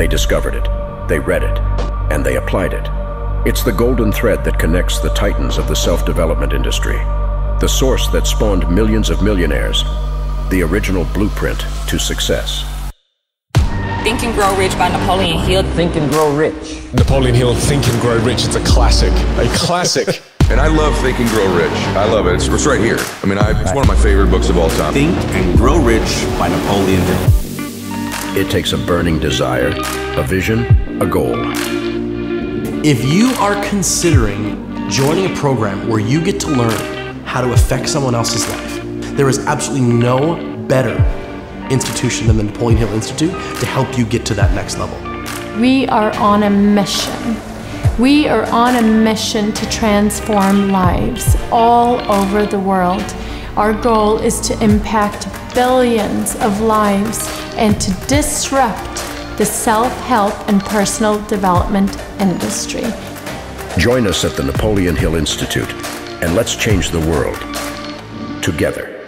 They discovered it, they read it, and they applied it. It's the golden thread that connects the titans of the self-development industry, the source that spawned millions of millionaires, the original blueprint to success. Think and Grow Rich by Napoleon Hill. Think and Grow Rich. Napoleon Hill, Think and Grow Rich. It's a classic. A classic. And I love Think and Grow Rich. I love it. It's right here. I mean, it's one of my favorite books of all time. Think and Grow Rich by Napoleon Hill. It takes a burning desire, a vision, a goal. If you are considering joining a program where you get to learn how to affect someone else's life, there is absolutely no better institution than the Napoleon Hill Institute to help you get to that next level. We are on a mission. We are on a mission to transform lives all over the world. Our goal is to impact billions of lives and to disrupt the self-help and personal development industry. Join us at the Napoleon Hill Institute and let's change the world together.